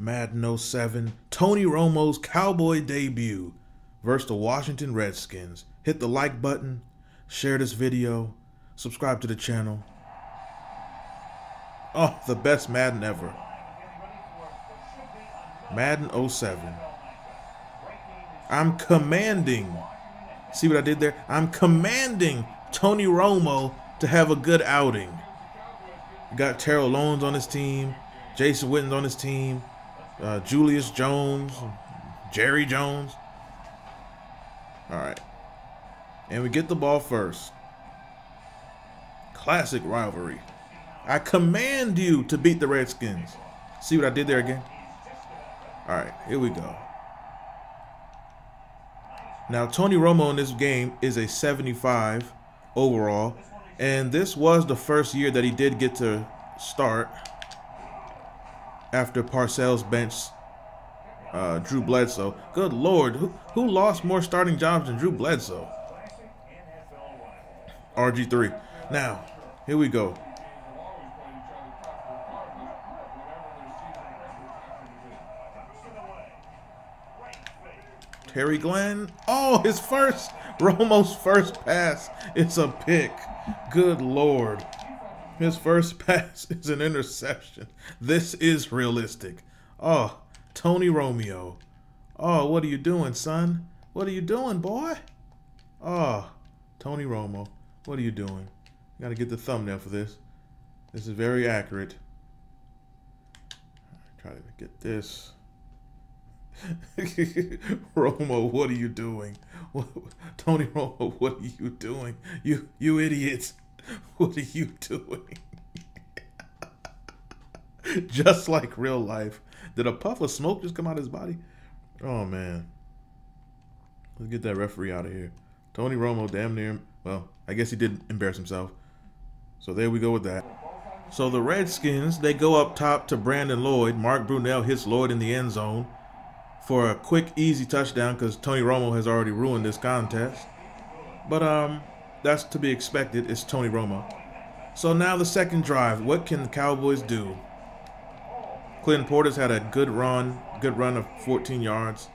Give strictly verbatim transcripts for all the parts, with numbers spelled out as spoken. Madden oh seven, Tony Romo's Cowboy debut versus the Washington Redskins. Hit the like button, share this video, subscribe to the channel. Oh, the best Madden ever. Madden oh seven. I'm commanding. See what I did there? I'm commanding Tony Romo to have a good outing. Got Terrell Owens on his team, Jason Witten on his team, uh, Julius Jones, Jerry Jones. All right. And we get the ball first. Classic rivalry. I command you to beat the Redskins. See what I did there again? All right, here we go. Now, Tony Romo in this game is a seventy-five overall, and this was the first year that he did get to start after Parcells benched uh, Drew Bledsoe. Good Lord, who, who lost more starting jobs than Drew Bledsoe? R G three. Now, here we go. Terry Glenn. Oh, his first, Romo's first pass. It's a pick. Good Lord. His first pass is an interception. This is realistic. Oh, Tony Romo. Oh, what are you doing, son? What are you doing, boy? Oh, Tony Romo. What are you doing? Got to get the thumbnail for this. This is very accurate. Try to get this. Romo, what are you doing? What, Tony Romo, what are you doing? You you idiots. What are you doing? Just like real life. Did a puff of smoke just come out of his body? Oh, man. Let's get that referee out of here. Tony Romo damn near, well, I guess he did embarrass himself. So there we go with that. So the Redskins, they go up top to Brandon Lloyd. Mark Brunell hits Lloyd in the end zone for a quick, easy touchdown because Tony Romo has already ruined this contest. But um, that's to be expected. It's Tony Romo. So now the second drive. What can the Cowboys do? Clinton Portis had a good run, good run of fourteen yards.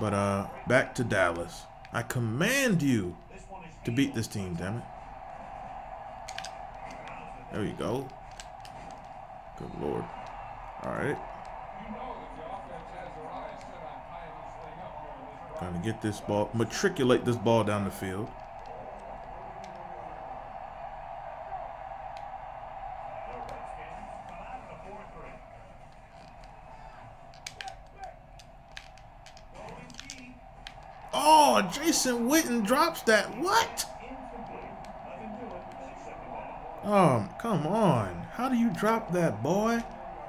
But uh, back to Dallas. I command you to beat this team, damn it. There you go. Good Lord. All right. Trying to get this ball, matriculate this ball down the field. Oh, Jason Witten drops that. What? Oh, come on. How do you drop that, boy?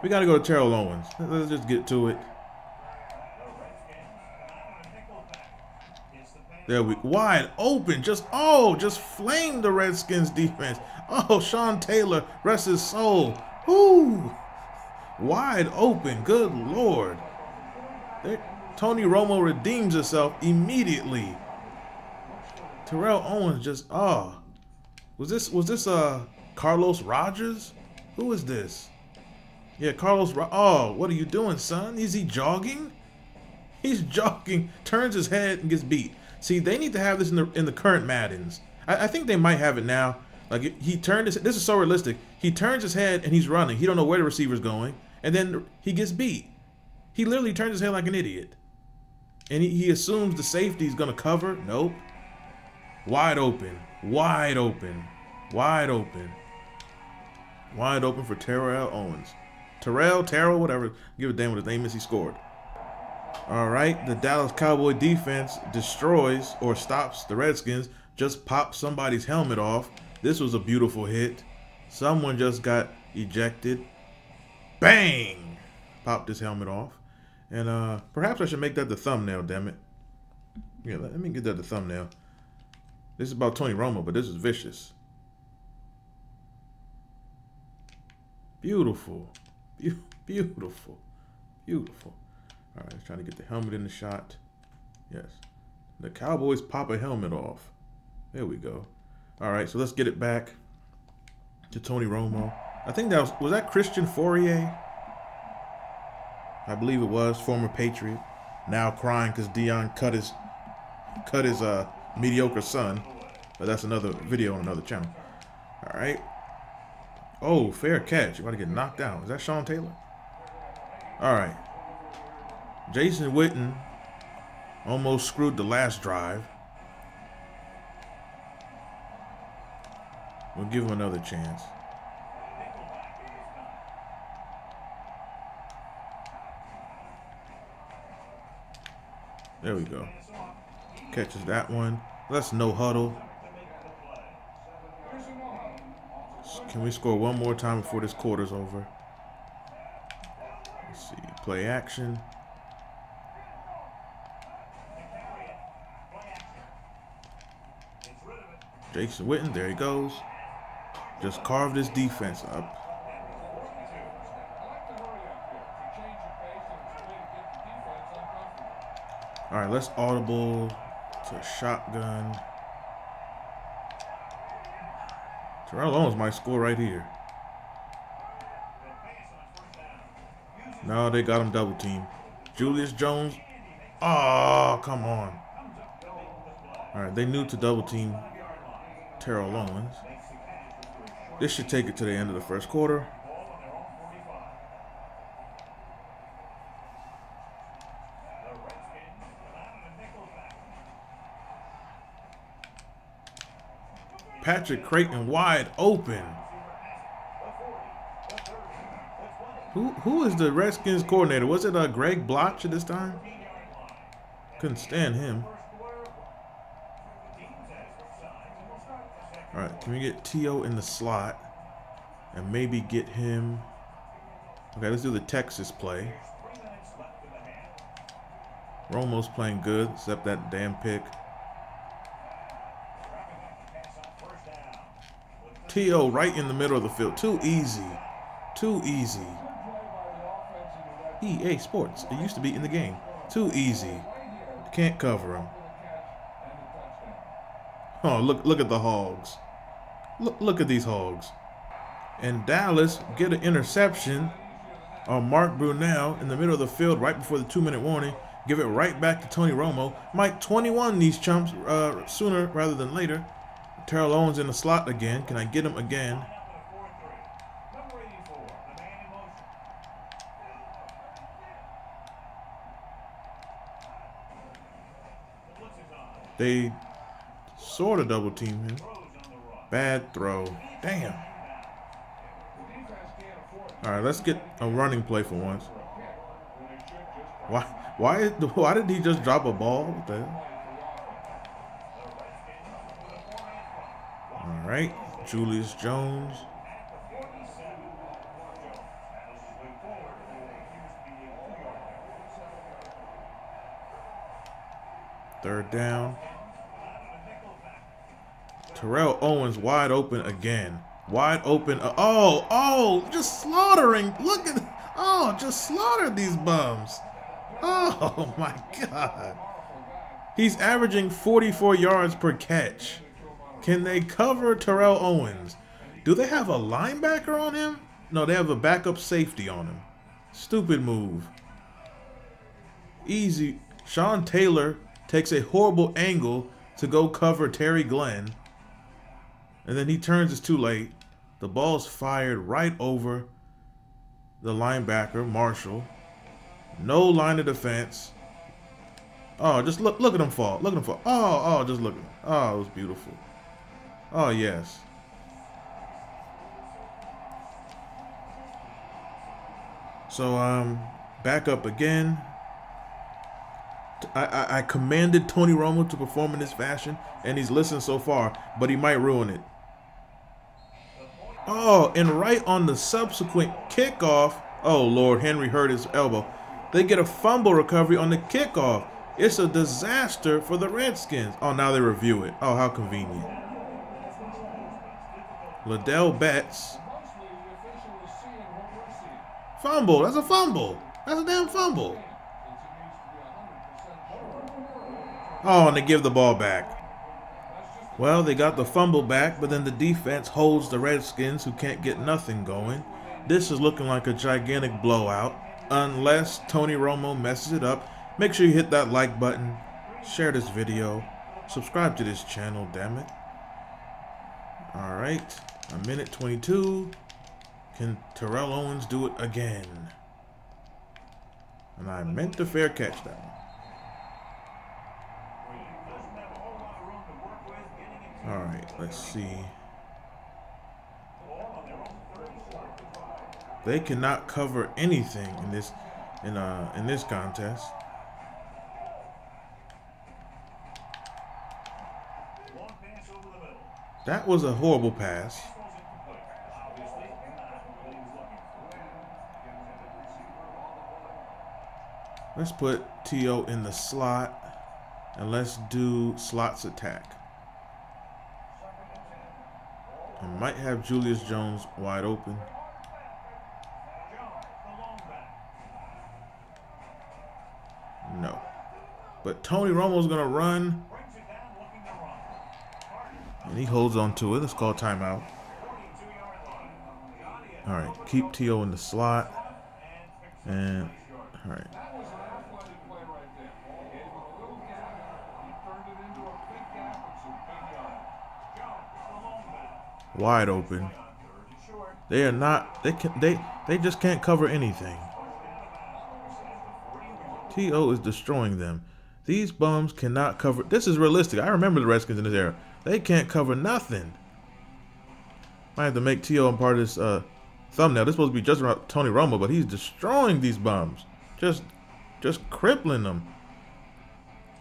We got to go to Terrell Owens. Let's just get to it. There we wide open, just oh, just flame the Redskins defense. Oh, Sean Taylor, rest his soul. Whoo, wide open. Good Lord. There, Tony Romo redeems himself immediately. Terrell Owens just oh, was this was this uh Carlos Rogers? Who is this? Yeah, Carlos. Ro oh, what are you doing, son? Is he jogging? He's jogging. Turns his head and gets beat. See, they need to have this in the in the current Maddens. I, I think they might have it now. Like he turned his, this is so realistic. He turns his head and he's running. He don't know where the receiver's going, and then he gets beat. He literally turns his head like an idiot, and he, he assumes the safety's gonna cover. Nope. Wide open, wide open, wide open, wide open for Terrell Owens. Terrell, Terrell, whatever. Give a damn what his name is. He scored. All right, the Dallas Cowboy defense destroys or stops the Redskins. Just popped somebody's helmet off. This was a beautiful hit. Someone just got ejected. Bang! Popped his helmet off. And uh, perhaps I should make that the thumbnail, damn it. Yeah, let me get that the thumbnail. This is about Tony Romo, but this is vicious. Beautiful. Be- beautiful. Beautiful. All right, trying to get the helmet in the shot. Yes. The Cowboys pop a helmet off. There we go. All right, so let's get it back to Tony Romo. I think that was, was that Christian Fourier? I believe it was, former Patriot, now crying because Deion cut his cut his uh, mediocre son. But that's another video on another channel. All right. Oh, fair catch. You want to get knocked down. Is that Sean Taylor? All right. Jason Witten almost screwed the last drive. We'll give him another chance. There we go. Catches that one. That's no huddle. Can we score one more time before this quarter's over? Let's see. Play action. Jason Witten, there he goes. Just carved his defense up. All right, let's audible to shotgun. Terrell Owens might score right here. No, they got him double team. Julius Jones. Oh, come on. All right, they knew to double team Terrell Owens. This should take it to the end of the first quarter. Patrick Crayton wide open. Who who is the Redskins coordinator? Was it uh, Greg Bloch at this time? Couldn't stand him. All right, can we get T O in the slot and maybe get him? Okay, let's do the Texas play. Romo's playing good, except that damn pick. T O right in the middle of the field. Too easy. Too easy. E A Sports. It used to be in the game. Too easy. Can't cover him. Oh, look look at the Hogs. Look look at these Hogs. And Dallas get an interception on Mark Brunell in the middle of the field right before the two-minute warning. Give it right back to Tony Romo. Mike twenty-one these chumps uh, sooner rather than later. Terrell Owens in the slot again. Can I get him again? They sort of double team him. Bad throw. Damn. All right, let's get a running play for once. Why? Why? Why did he just drop a ball? What the hell? All right, Julius Jones. Third down. Terrell Owens wide open again. Wide open. Oh, oh, just slaughtering. Look at, oh, just slaughtered these bums. Oh, my God. He's averaging forty-four yards per catch. Can they cover Terrell Owens? Do they have a linebacker on him? No, they have a backup safety on him. Stupid move. Easy. Sean Taylor takes a horrible angle to go cover Terry Glenn. And then he turns, it's too late. The ball's fired right over the linebacker, Marshall. No line of defense. Oh, just look look at him fall. Look at him fall. Oh, oh, just look at him. Oh, it was beautiful. Oh, yes. So, um, back up again. I, I, I commanded Tony Romo to perform in this fashion, and he's listened so far, but he might ruin it. Oh, and right on the subsequent kickoff, oh, Lord, Henry hurt his elbow. They get a fumble recovery on the kickoff. It's a disaster for the Redskins. Oh, now they review it. Oh, how convenient. Ladell Betts. Fumble. That's a fumble. That's a damn fumble. Oh, and they give the ball back. Well, they got the fumble back, but then the defense holds the Redskins, who can't get nothing going. This is looking like a gigantic blowout. unless Tony Romo messes it up. Make sure you hit that like button, share this video, subscribe to this channel, damn it. All right, a minute twenty-two. Can Terrell Owens do it again? And I meant to fair catch that one. All right, let's see. They cannot cover anything in this in uh in this contest. That was a horrible pass. Let's put T O in the slot and let's do slots attack. I might have Julius Jones wide open. No. But Tony Romo's gonna run. And he holds on to it. Let's call timeout. All right, keep T O in the slot. And all right. Wide open. They are not. They can. They. They just can't cover anything. T O is destroying them. These bums cannot cover. This is realistic. I remember the Redskins in this era. They can't cover nothing. I have to make T O and part of this uh, thumbnail. This is supposed to be just around Tony Romo, but he's destroying these bums. Just, just crippling them.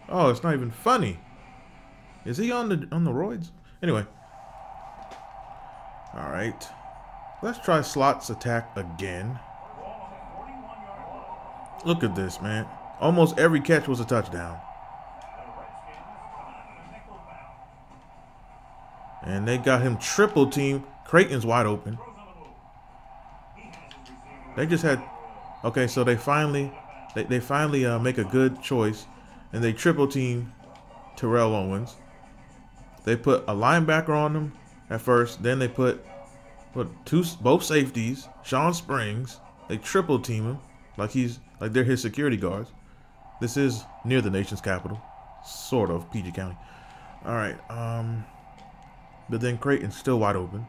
Oh, it's not even funny. Is he on the on the roids? Anyway. All right. Let's try slots attack again. Look at this, man. Almost every catch was a touchdown. And they got him triple team. Crayton's wide open. They just had. Okay, so they finally, they they finally uh, make a good choice, and they triple team Terrell Owens. They put a linebacker on him at first, then they put, put two both safeties, Shawn Springs. They triple team him like he's like they're his security guards. This is near the nation's capital, sort of P G County. All right. Um, but then Crayton's still wide open.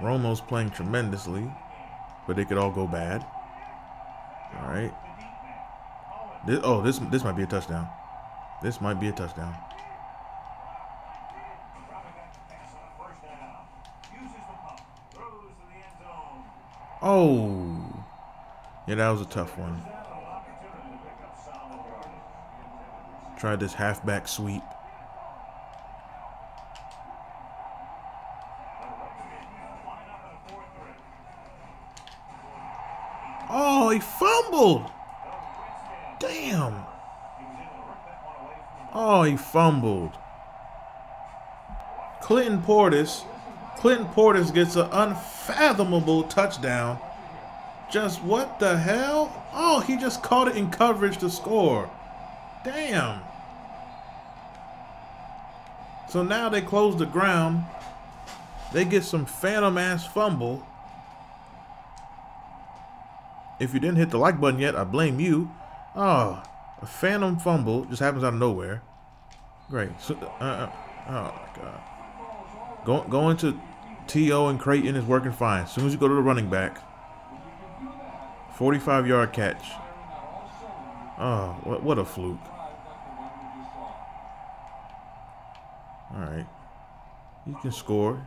Romo's playing tremendously, but it could all go bad. All right. This, oh, this this might be a touchdown. This might be a touchdown. Oh, yeah, that was a tough one. Try this halfback sweep. Oh, he fumbled. Damn. Oh, he fumbled. Clinton Portis. Clinton Portis gets an unfathomable touchdown. Just what the hell? Oh, he just caught it in coverage to score. Damn. So now they close the ground. They get some phantom ass fumble. If you didn't hit the like button yet, I blame you. Oh, a phantom fumble just happens out of nowhere. Great. So, uh, oh my God. Going going to T O and Crayton is working fine. As soon as you go to the running back, forty-five yard catch. Oh, what what a fluke! All right, he can score.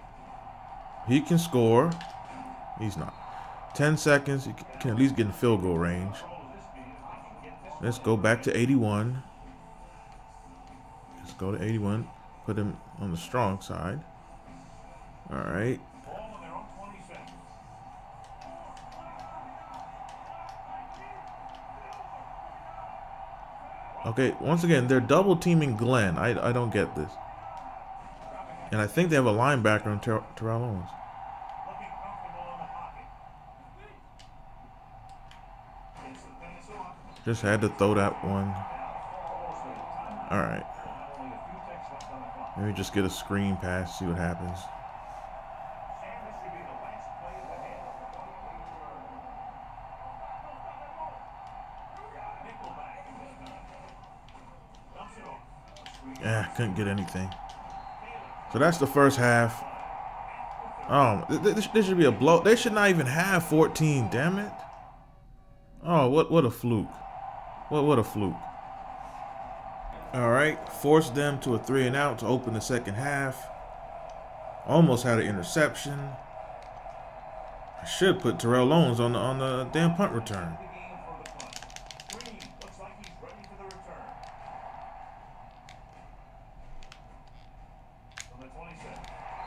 He can score. He's not. Ten seconds. He can at least get in field goal range. Let's go back to eighty-one. Let's go to eighty-one. Put him on the strong side. All right. Okay, once again, they're double teaming Glenn. I, I don't get this. And I think they have a linebacker in Ter Terrell Owens. Just had to throw that one. All right. Maybe just get a screen pass, see what happens. Yeah, couldn't get anything. So that's the first half. Um, this, this should be a blow. They should not even have fourteen. Damn it! Oh, what what a fluke! What what a fluke! All right, forced them to a three and out to open the second half. Almost had an interception. I should put Terrell Owens on the on the damn punt return.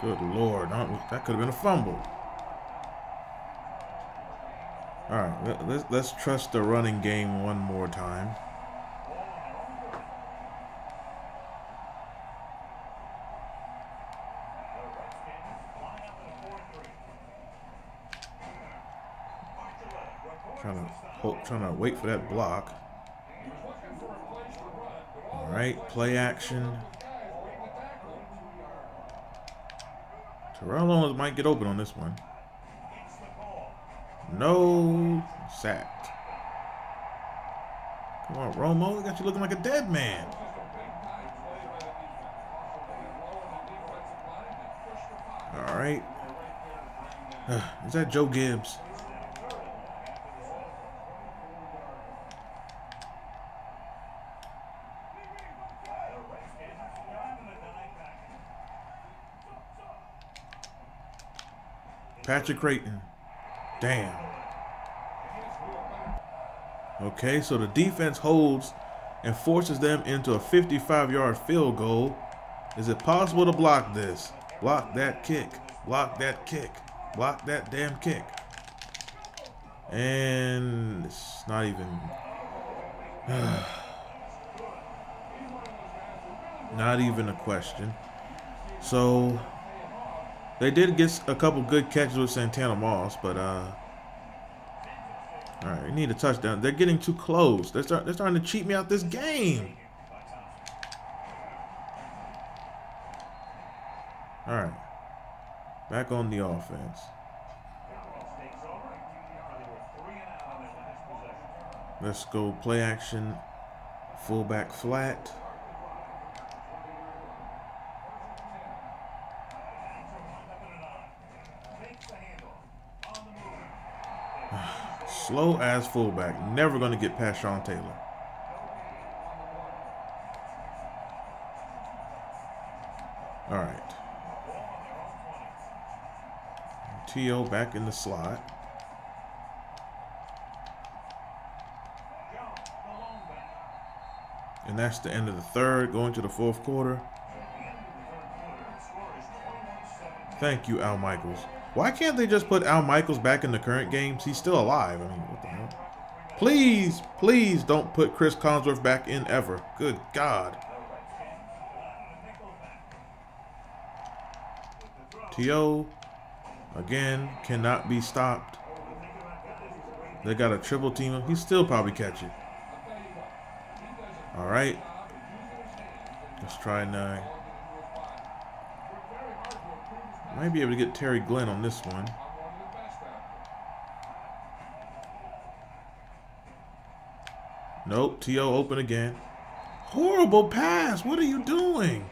Good Lord, that could have been a fumble. All right, let's, let's trust the running game one more time. Trying to, hope, trying to wait for that block. All right, play action. Terrell Owens might get open on this one. No sack. Come on, Romo. We got you looking like a dead man. All right. Uh, is that Joe Gibbs? Patrick Crayton. Damn. Okay, so the defense holds and forces them into a fifty-five yard field goal. Is it possible to block this? Block that kick. Block that kick. Block that damn kick. And it's not even... not even a question. So... they did get a couple good catches with Santana Moss, but uh, all right, we need a touchdown. They're getting too close. They're start, they're starting to cheat me out this game. All right, back on the offense. Let's go play action, fullback flat. Slow as fullback, never going to get past Sean Taylor. All right. T O back in the slot. And that's the end of the third, going to the fourth quarter. Thank you, Al Michaels. Why can't they just put Al Michaels back in the current games? He's still alive. I mean, what the hell? Please, please don't put Chris Collinsworth back in ever. Good God. T O, again, cannot be stopped. They got a triple team him. He still probably catch it. All right. Let's try nine. Might be able to get Terry Glenn on this one. Nope, T O open again. Horrible pass. What are you doing?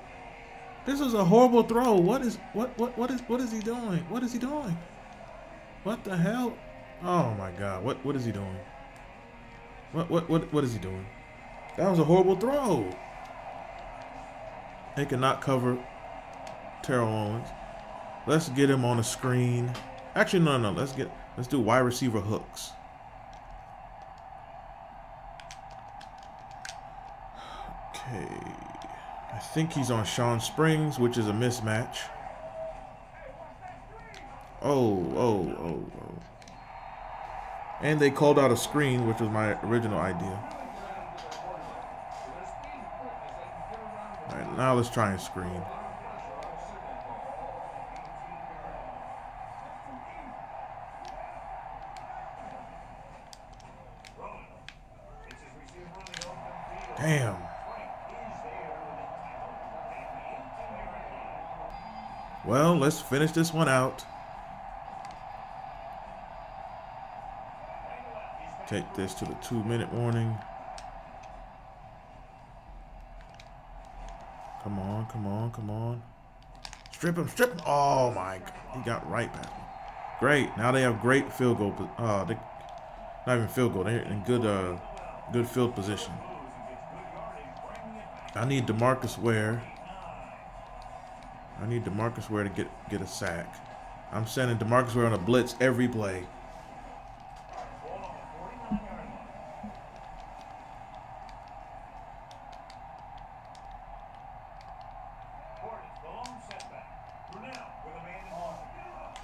This is a horrible throw. What is what what what is what is he doing? What is he doing? What the hell? Oh my God. What what is he doing? What what what what is he doing? That was a horrible throw. They cannot cover Terrell Owens. Let's get him on a screen. Actually, no, no. Let's get let's do wide receiver hooks. Okay, I think he's on Shawn Springs, which is a mismatch. Oh, oh, oh, oh! And they called out a screen, which was my original idea. All right, now let's try and screen. Damn. Well, let's finish this one out. Take this to the two minute warning. Come on, come on, come on. Strip him, strip him. Oh, my God. He got right back. Great. Now they have great field goal. Uh, they, not even field goal. They're in good, uh, good field position. I need DeMarcus Ware. I need DeMarcus Ware to get, get a sack. I'm sending DeMarcus Ware on a blitz every play.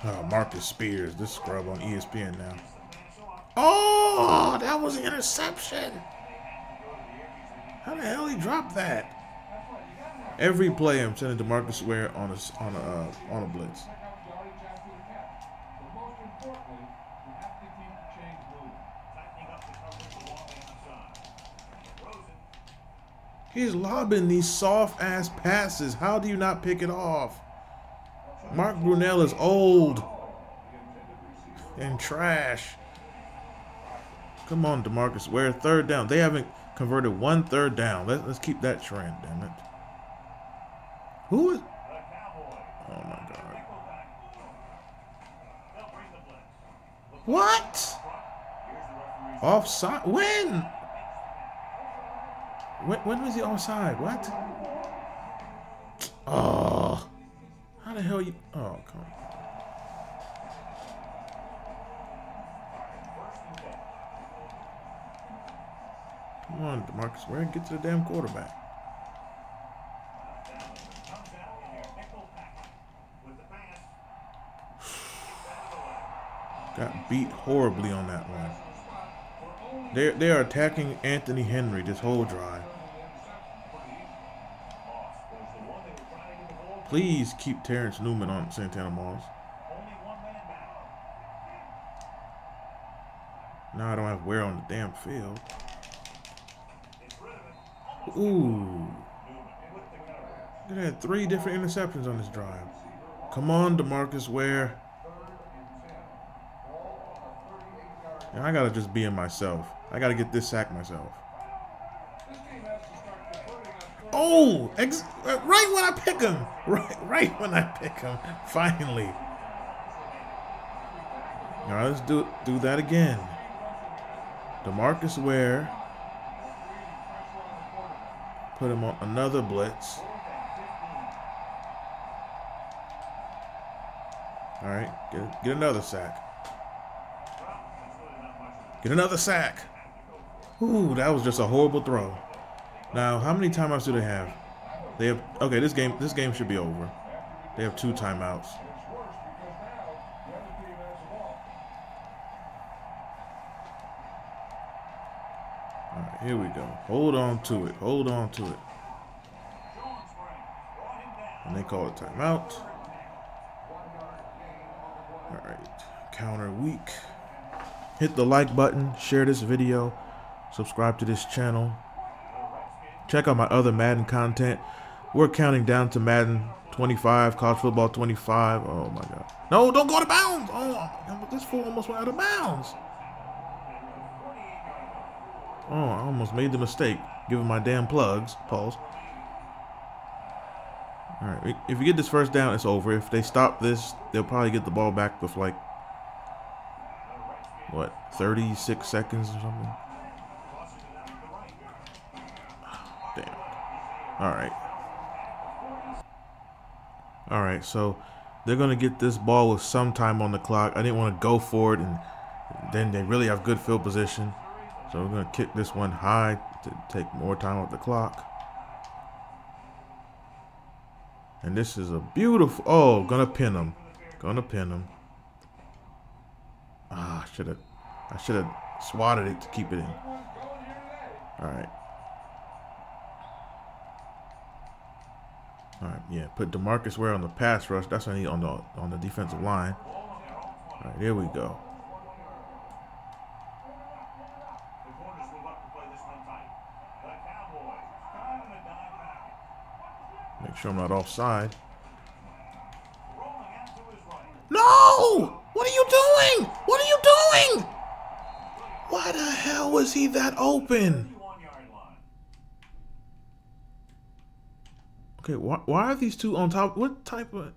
Oh, Marcus Spears, this scrub on E S P N now. Oh, that was an interception. How the hell he dropped that? Every play, I'm sending DeMarcus Ware on a on a uh, on a blitz. He's lobbing these soft ass passes. How do you not pick it off? Mark Brunell is old and trash. Come on, DeMarcus Ware. Third down. They haven't converted one third down. Let's let's keep that trend, damn it. Who is? Oh my God! What? Offside? When? When? When was he offside? What? Oh! How the hell you? Oh come on! Come on, DeMarcus Ware, get to the damn quarterback. Got beat horribly on that one. They they are attacking Anthony Henry this whole drive. Please keep Terrence Newman on Santana Moss. Now I don't have Ware on the damn field. Ooh, they had three different interceptions on this drive. Come on, DeMarcus Ware. And I gotta just be in myself. I gotta get this sack myself. Oh, ex right when I pick him. Right, right when I pick him. Finally. All right, let's do do that again. DeMarcus Ware. Put him on another blitz. All right, get get another sack. Get another sack. Ooh, that was just a horrible throw. Now, how many timeouts do they have? They have okay. This game, this game should be over. They have two timeouts. All right, here we go. Hold on to it. Hold on to it. And they call a timeout. All right, counter week. Hit the like button, share this video, subscribe to this channel. Check out my other Madden content. We're counting down to Madden twenty-five, college football twenty-five. Oh my God. No, don't go out of bounds. Oh, this fool almost went out of bounds. Oh, I almost made the mistake. Giving my damn plugs. Pause. All right, if you get this first down, it's over. If they stop this, they'll probably get the ball back with like what, thirty-six seconds or something? Damn. Alright. Alright, so they're going to get this ball with some time on the clock. I didn't want to go for it, and then they really have good field position. So we're going to kick this one high to take more time off the clock. And this is a beautiful... Oh, going to pin him. Going to pin him. Ah, I should have, I should have swatted it to keep it in. All right, all right, yeah. Put DeMarcus Ware on the pass rush. That's what I need on the on the defensive line. All right, there we go. Make sure I'm not offside. No! What are you doing? What are you doing? Why the hell was he that open? Okay, why why are these two on top? What type of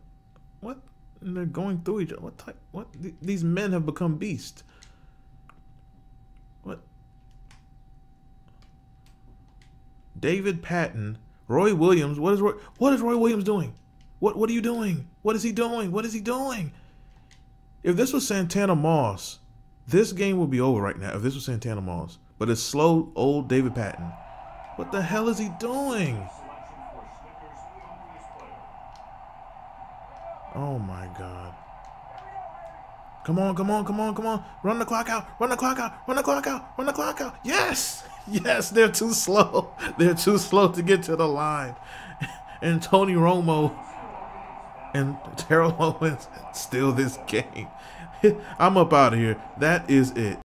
what? And they're going through each other. What type? What? Th these men have become beasts. What? David Patton, Roy Williams. What is Roy? What is Roy Williams doing? What? What are you doing? What is he doing? What is he doing? If this was Santana Moss, this game would be over right now. If this was Santana Moss, but it's slow old David Patton. What the hell is he doing? Oh my God. Come on, come on, come on, come on. Run the clock out, run the clock out, run the clock out, run the clock out. Yes, yes, they're too slow. They're too slow to get to the line. And Tony Romo and Terrell Owens steal this game. I'm up out of here. That is it.